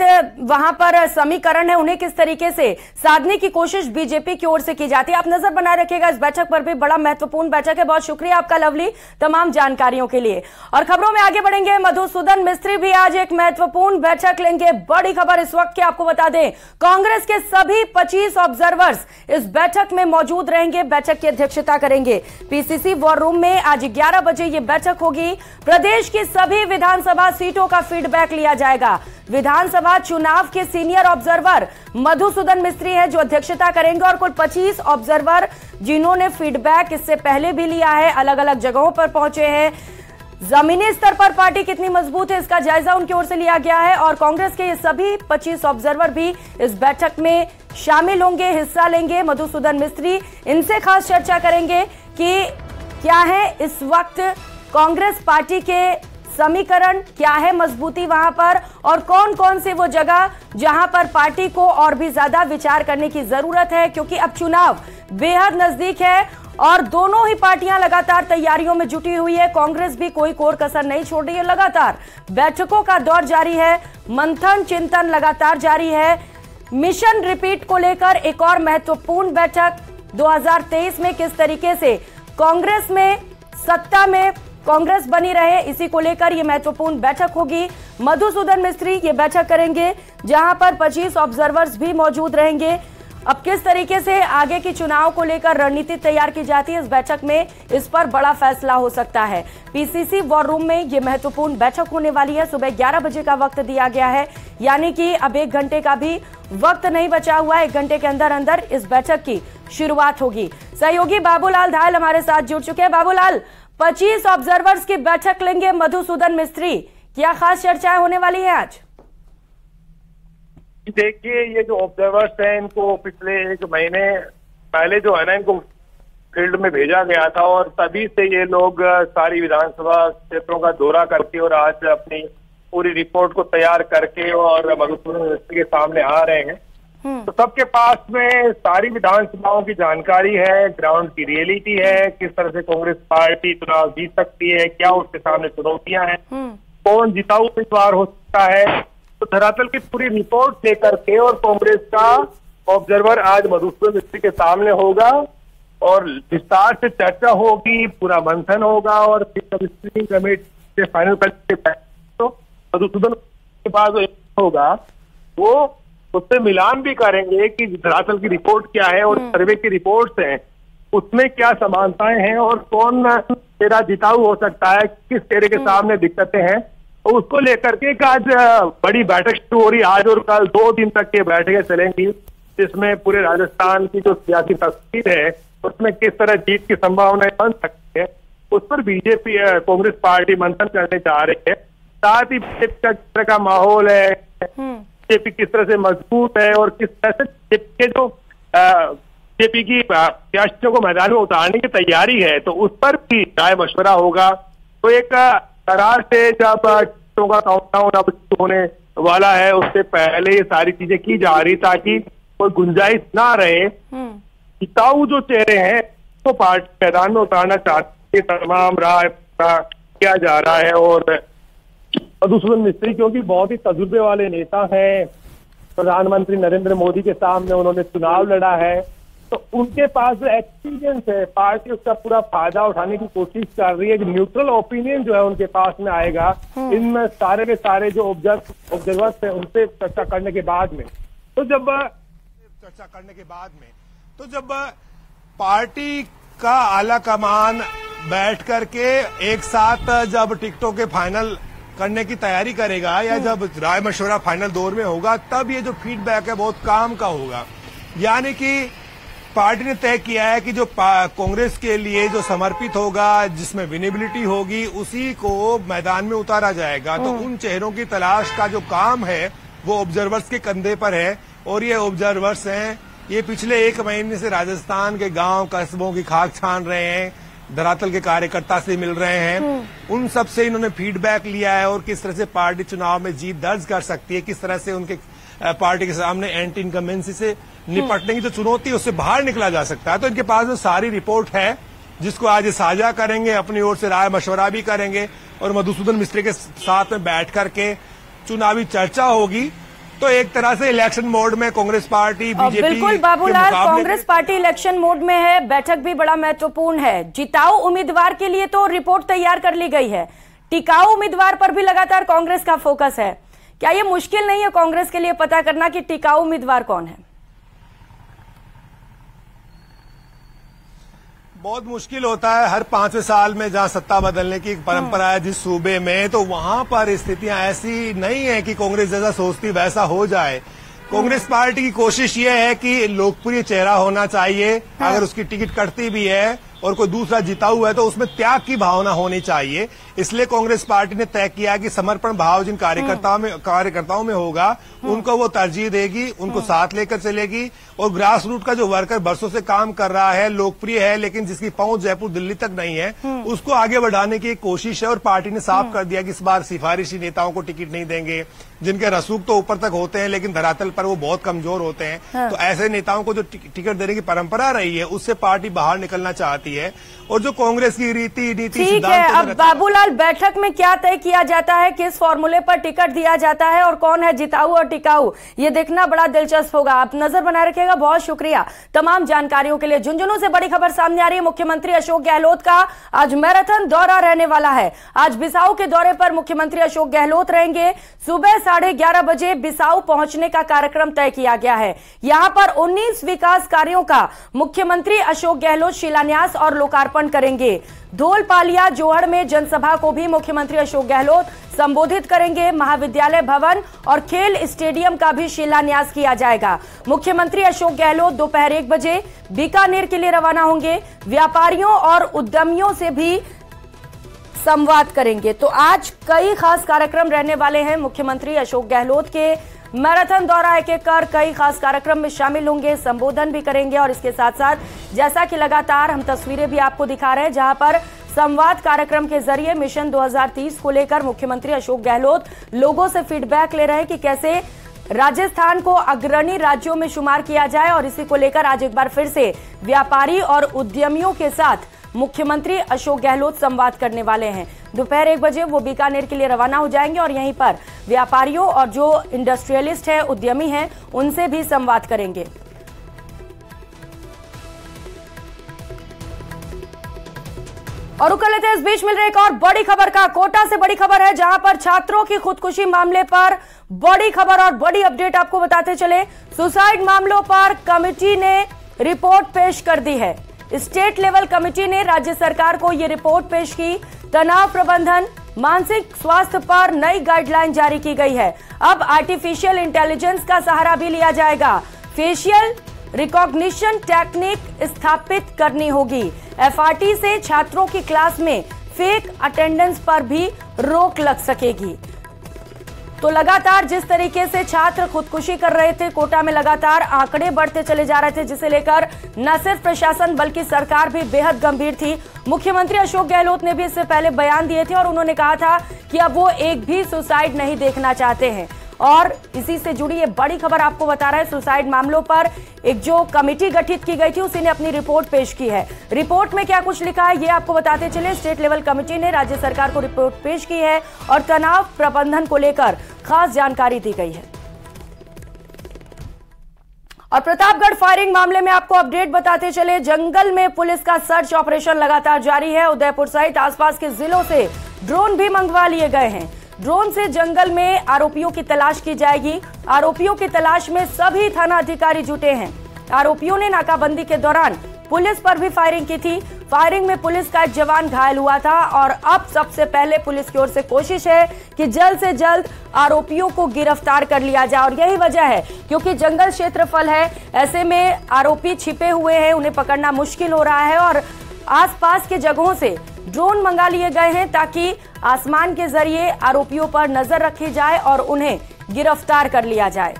गलत वहां पर समीकरण है उन्हें किस तरीके से साधने की कोशिश बीजेपी की ओर से की जाती है। आप नजर बनाए रखिएगा इस बैठक पर भी, बड़ा महत्वपूर्ण बैठक है। बहुत शुक्रिया आपका लवली तमाम जानकारियों के लिए। और खबरों में आगे बढ़ेंगे, मधुसूदन मिस्त्री भी आज एक महत्वपूर्ण बैठक लेंगे। बड़ी खबर इस वक्त की आपको बता दें, कांग्रेस के सभी 25 ऑब्जर्वर्स इस बैठक में मौजूद रहेंगे, बैठक की अध्यक्षता करेंगे। पीसीसी वॉर रूम में आज 11 बजे ये बैठक होगी। प्रदेश की सभी विधानसभा सीटों का फीडबैक लिया जाएगा। विधानसभा चुनाव के सीनियर ऑब्जर्वर मधुसूदन मिस्त्री है जो अध्यक्षता करेंगे, और कुल 25 ऑब्जर्वर जिन्होंने फीडबैक इससे पहले भी लिया है, अलग अलग जगहों पर पहुंचे हैं। जमीनी स्तर पर पार्टी कितनी मजबूत है इसका जायजा उनकी ओर से लिया गया है, और कांग्रेस के ये सभी 25 ऑब्जर्वर भी इस बैठक में शामिल होंगे, हिस्सा लेंगे। मधुसूदन मिस्त्री इनसे खास चर्चा करेंगे कि क्या है इस वक्त कांग्रेस पार्टी के समीकरण, क्या है मजबूती वहां पर, और कौन कौन से वो जगह जहां पर पार्टी को और भी ज्यादा विचार करने की जरूरत है, क्योंकि अब चुनाव बेहद नजदीक है और दोनों ही पार्टियां लगातार तैयारियों में जुटी हुई है। कांग्रेस भी कोई कोर कसर नहीं छोड़ रही है, लगातार बैठकों का दौर जारी है, मंथन चिंतन लगातार जारी है। मिशन रिपीट को लेकर एक और महत्वपूर्ण बैठक, 2023 में किस तरीके से कांग्रेस में सत्ता में कांग्रेस बनी रहे, इसी को लेकर यह महत्वपूर्ण बैठक होगी। मधुसूदन मिस्त्री ये बैठक करेंगे जहां पर 25 ऑब्जर्वर्स भी मौजूद रहेंगे। अब किस तरीके से आगे की चुनाव को लेकर रणनीति तैयार की जाती है, इस बैठक में इस पर बड़ा फैसला हो सकता है। पीसीसी वॉर रूम में ये महत्वपूर्ण बैठक होने वाली है। सुबह 11 बजे का वक्त दिया गया है, यानी कि अब 1 घंटे का भी वक्त नहीं बचा हुआ है। 1 घंटे के अंदर अंदर इस बैठक की शुरुआत होगी। सहयोगी बाबूलाल धाइल हमारे साथ जुड़ चुके हैं। बाबूलाल, 25 ऑब्जर्वर्स की बैठक लेंगे मधुसूदन मिस्त्री, क्या खास चर्चाएं होने वाली है आज? देखिए, ये जो ऑब्जर्वर्स हैं इनको पिछले 1 महीने पहले जो है ना इनको फील्ड में भेजा गया था, और तभी से ये लोग सारी विधानसभा क्षेत्रों का दौरा करके और आज अपनी पूरी रिपोर्ट को तैयार करके और मधुसूदन मिस्त्री के सामने आ रहे हैं। तो सबके पास में सारी विधानसभाओं की जानकारी है, ग्राउंड की रियलिटी है, किस तरह से कांग्रेस पार्टी चुनाव जीत सकती है, क्या उसके सामने चुनौतियां हैं, कौन जिताऊ उम्मीदवार हो सकता है। तो धरातल की पूरी रिपोर्ट लेकर के और कांग्रेस का ऑब्जर्वर आज मधुसूदन मिस्त्री के सामने होगा और विस्तार से चर्चा होगी, पूरा मंथन होगा और फिर कमेटी से फाइनल करके तो मधुसूदन के बाद होगा वो उससे मिलान भी करेंगे कि धरातल की रिपोर्ट क्या है और सर्वे की रिपोर्ट्स हैं उसमें क्या समानताएं हैं और कौन चेहरा जिताऊ हो सकता है, किस चेहरे के सामने दिक्कतें हैं, उसको लेकर के आज बड़ी बैठक शुरू हो रही है। आज और कल 2 दिन तक ये बैठकें चलेंगी, जिसमें पूरे राजस्थान की जो सियासी तस्वीर है उसमें किस तरह जीत की संभावनाएं बन सकती है उस पर बीजेपी कांग्रेस पार्टी मंथन करने जा रही है। साथ ही बीजेपी का माहौल है, बीजेपी किस तरह से मजबूत है और किस तरह से बीजेपी के जो बीजेपी की प्रत्याशियों को मैदान में उतारने की तैयारी है, तो उस पर भी राय मशवरा होगा। तो एक करार से जब टिकटों का काउंटडाउन अब होने वाला है उससे पहले ये सारी चीजें की जा रही ताकि कोई गुंजाइश ना रहे। जिताऊ जो चेहरे हैं तो पार्टी मैदान में उतारना चाहती है, तमाम राय किया जा रहा है। और मधुसूदन मिस्त्री क्योंकि बहुत ही तजुर्बे वाले नेता हैं, प्रधानमंत्री नरेंद्र मोदी के सामने उन्होंने चुनाव लड़ा है, तो उनके पास जो एक्सपीरियंस है पार्टी उसका पूरा फायदा उठाने की कोशिश कर रही है। एक न्यूट्रल ओपिनियन जो है उनके पास में आएगा। इन सारे के सारे जो ऑब्जर्वर्स हैं उनसे चर्चा करने के बाद में तो जब पार्टी का आला कमान बैठ करके एक साथ जब टिकटों के फाइनल करने की तैयारी करेगा या जब राय मशवरा फाइनल दौर में होगा तब ये जो फीडबैक है बहुत काम का होगा। यानी कि पार्टी ने तय किया है कि जो कांग्रेस के लिए जो समर्पित होगा, जिसमें विनेबिलिटी होगी, उसी को मैदान में उतारा जाएगा। तो उन चेहरों की तलाश का जो काम है वो ऑब्जर्वर्स के कंधे पर है। और ये ऑब्जर्वर्स हैं, ये पिछले 1 महीने से राजस्थान के गांव कस्बों की खाक छान रहे हैं, धरातल के कार्यकर्ता से मिल रहे हैं, उन सबसे इन्होंने फीडबैक लिया है और किस तरह से पार्टी चुनाव में जीत दर्ज कर सकती है, किस तरह से उनके पार्टी के सामने एंटी इनकम्बेंसी से निपटने की जो चुनौती है उससे बाहर निकला जा सकता है। तो इनके पास जो सारी रिपोर्ट है जिसको आज साझा करेंगे, अपनी ओर से राय मशवरा भी करेंगे और मधुसूदन मिस्त्री के साथ में बैठ करके चुनावी चर्चा होगी। तो एक तरह से इलेक्शन मोड में कांग्रेस पार्टी, बीजेपी। बिल्कुल Babulal, Congress party election mode में है, बैठक भी बड़ा महत्वपूर्ण है। जिताऊ उम्मीदवार के लिए तो रिपोर्ट तैयार कर ली गई है, टिकाऊ उम्मीदवार पर भी लगातार कांग्रेस का फोकस है। क्या ये मुश्किल नहीं है कांग्रेस के लिए पता करना कि टिकाऊ उम्मीदवार कौन है? बहुत मुश्किल होता है हर पांचवें साल में, जहां सत्ता बदलने की परंपरा है जिस सूबे में, तो वहां पर स्थितियां ऐसी नहीं है कि कांग्रेस जैसा सोचती वैसा हो जाए। कांग्रेस पार्टी की कोशिश ये है कि लोकप्रिय चेहरा होना चाहिए, अगर उसकी टिकट कटती भी है और कोई दूसरा जीता हुआ है तो उसमें त्याग की भावना होनी चाहिए। इसलिए कांग्रेस पार्टी ने तय किया कि समर्पण भाव जिन कार्यकर्ताओं में होगा उनको वो तरजीह देगी, उनको साथ लेकर चलेगी। और ग्रास रूट का जो वर्कर बरसों से काम कर रहा है, लोकप्रिय है, लेकिन जिसकी पहुंच जयपुर दिल्ली तक नहीं है, उसको आगे बढ़ाने की कोशिश है। और पार्टी ने साफ कर दिया कि इस बार सिफारिशी नेताओं को टिकट नहीं देंगे, जिनके रसूख तो ऊपर तक होते हैं लेकिन धरातल पर वो बहुत कमजोर होते हैं। तो ऐसे नेताओं को जो टिकट देने की परंपरा रही है, उससे पार्टी बाहर निकलना चाहती है। और जो कांग्रेस की रीति नीति ठीक है। अब बाबूलाल, बैठक में क्या तय किया जाता है, किस फॉर्मूले पर टिकट दिया जाता है और कौन है जिताऊ और टिकाऊ, ये देखना बड़ा दिलचस्प होगा। आप नजर बनाए रखिएगा। बहुत शुक्रिया तमाम जानकारियों के लिए। झुंझुनू से बड़ी खबर सामने आ रही है। मुख्यमंत्री अशोक गहलोत का आज मैराथन दौरा रहने वाला है। आज बिसाऊ के दौरे पर मुख्यमंत्री अशोक गहलोत रहेंगे। सुबह 11:30 बजे बिसाऊ पहुंचने का कार्यक्रम तय किया गया है। यहाँ पर 19 विकास कार्यों का मुख्यमंत्री अशोक गहलोत शिलान्यास और लोकार्पण करेंगे। धोल पालिया जोहड़ में जनसभा को भी मुख्यमंत्री अशोक गहलोत संबोधित करेंगे। महाविद्यालय भवन और खेल स्टेडियम का भी शिलान्यास किया जाएगा। मुख्यमंत्री अशोक गहलोत दोपहर 1 बजे बीकानेर के लिए रवाना होंगे। व्यापारियों और उद्यमियों से भी संवाद करेंगे। तो आज कई खास कार्यक्रम रहने वाले हैं। मुख्यमंत्री अशोक गहलोत के मैराथन दौरा एक एक कर कई खास कार्यक्रम में शामिल होंगे, संबोधन भी करेंगे। और इसके साथ साथ जैसा कि लगातार हम तस्वीरें भी आपको दिखा रहे हैं, जहां पर संवाद कार्यक्रम के जरिए मिशन 2030 को लेकर मुख्यमंत्री अशोक गहलोत लोगों से फीडबैक ले रहे हैं कि कैसे राजस्थान को अग्रणी राज्यों में शुमार किया जाए। और इसी को लेकर आज एक बार फिर से व्यापारी और उद्यमियों के साथ मुख्यमंत्री अशोक गहलोत संवाद करने वाले हैं। दोपहर 1 बजे वो बीकानेर के लिए रवाना हो जाएंगे और यहीं पर व्यापारियों और जो इंडस्ट्रियलिस्ट हैं, उद्यमी हैं, उनसे भी संवाद करेंगे। और उखल लेते हैं इस बीच मिल रही एक और बड़ी खबर का। कोटा से बड़ी खबर है, जहां पर छात्रों की खुदकुशी मामले पर बड़ी खबर और बड़ी अपडेट आपको बताते चले। सुसाइड मामलों पर कमेटी ने रिपोर्ट पेश कर दी है। स्टेट लेवल कमेटी ने राज्य सरकार को यह रिपोर्ट पेश की। तनाव प्रबंधन, मानसिक स्वास्थ्य पर नई गाइडलाइन जारी की गई है। अब आर्टिफिशियल इंटेलिजेंस का सहारा भी लिया जाएगा। फेशियल रिकॉग्निशन टेक्निक स्थापित करनी होगी। एफआरटी से छात्रों की क्लास में फेक अटेंडेंस पर भी रोक लग सकेगी। तो लगातार जिस तरीके से छात्र खुदकुशी कर रहे थे, कोटा में लगातार आंकड़े बढ़ते चले जा रहे थे, जिसे लेकर न सिर्फ प्रशासन बल्कि सरकार भी बेहद गंभीर थी। मुख्यमंत्री अशोक गहलोत ने भी इससे पहले बयान दिए थे और उन्होंने कहा था कि अब वो एक भी सुसाइड नहीं देखना चाहते हैं। और इसी से जुड़ी ये बड़ी खबर आपको बता रहा है। सुसाइड मामलों पर एक जो कमेटी गठित की गई थी, उसी ने अपनी रिपोर्ट पेश की है। रिपोर्ट में क्या कुछ लिखा है ये आपको बताते चले। स्टेट लेवल कमेटी ने राज्य सरकार को रिपोर्ट पेश की है और तनाव प्रबंधन को लेकर खास जानकारी दी गई है। और प्रतापगढ़ फायरिंग मामले में आपको अपडेट बताते चले। जंगल में पुलिस का सर्च ऑपरेशन लगातार जारी है। उदयपुर सहित आसपास के जिलों से ड्रोन भी मंगवा लिए गए हैं। ड्रोन से जंगल में आरोपियों की तलाश की जाएगी। आरोपियों की तलाश में सभी थाना अधिकारी जुटे हैं। आरोपियों ने नाकाबंदी के दौरान पुलिस पर भी फायरिंग की थी। फायरिंग में पुलिस का एक जवान घायल हुआ था। और अब सबसे पहले पुलिस की ओर से कोशिश है कि जल्द से जल्द आरोपियों को गिरफ्तार कर लिया जाए। और यही वजह है क्योंकि जंगल क्षेत्रफल है, ऐसे में आरोपी छिपे हुए हैं, उन्हें पकड़ना मुश्किल हो रहा है। और आसपास के जगहों से ड्रोन मंगा लिए गए हैं ताकि आसमान के जरिए आरोपियों पर नजर रखी जाए और उन्हें गिरफ्तार कर लिया जाए।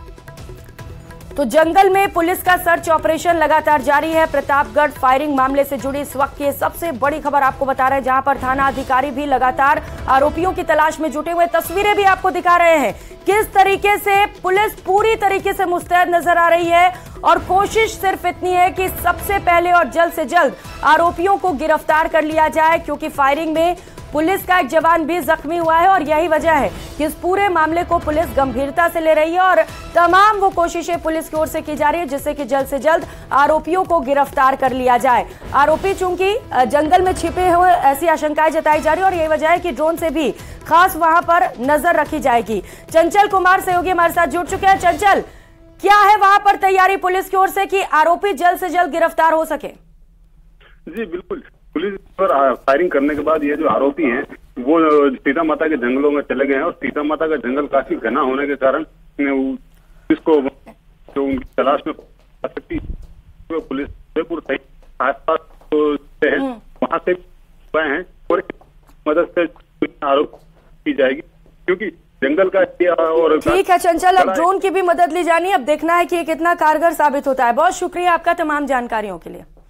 तो जंगल में पुलिस का सर्च ऑपरेशन लगातार जारी है। प्रतापगढ़ फायरिंग मामले से जुड़ी इस वक्त की सबसे बड़ी खबर आपको बता रहे हैं, जहां पर थाना अधिकारी भी लगातार आरोपियों की तलाश में जुटे हुए। तस्वीरें भी आपको दिखा रहे हैं किस तरीके से पुलिस पूरी तरीके से मुस्तैद नजर आ रही है। और कोशिश सिर्फ इतनी है कि सबसे पहले और जल्द से जल्द आरोपियों को गिरफ्तार कर लिया जाए, क्योंकि फायरिंग में पुलिस का एक जवान भी जख्मी हुआ है और यही वजह है कि इस पूरे मामले को पुलिस गंभीरता से ले रही है और तमाम वो कोशिशें पुलिस की ओर से की जा रही है जिससे कि जल्द से जल्द आरोपियों को गिरफ्तार कर लिया जाए। आरोपी चूंकि जंगल में छिपे हुए ऐसी आशंकाएं जताई जा रही है और यही वजह है कि ड्रोन से भी खास वहां पर नजर रखी जाएगी। चंचल कुमार सहयोगी हमारे साथ जुड़ चुके हैं। चंचल, क्या है वहां पर तैयारी पुलिस की ओर से कि आरोपी जल्द से जल्द गिरफ्तार हो सके? जी बिल्कुल, पुलिस पर फायरिंग करने के बाद ये जो आरोपी हैं वो सीता माता के जंगलों में चले गए हैं और सीता माता का जंगल काफी घना होने के कारण पुलिस को जो उनकी तलाश में आ सकती है पुलिस उदयपुर आस पास वहाँ से गए हैं और मदद से आरोप की जाएगी क्योंकि जंगल का। और ठीक है चंचल, अब ड्रोन की भी मदद ली जानी है। अब देखना है कि ये कितना कारगर साबित होता है। बहुत शुक्रिया आपका तमाम जानकारियों के लिए।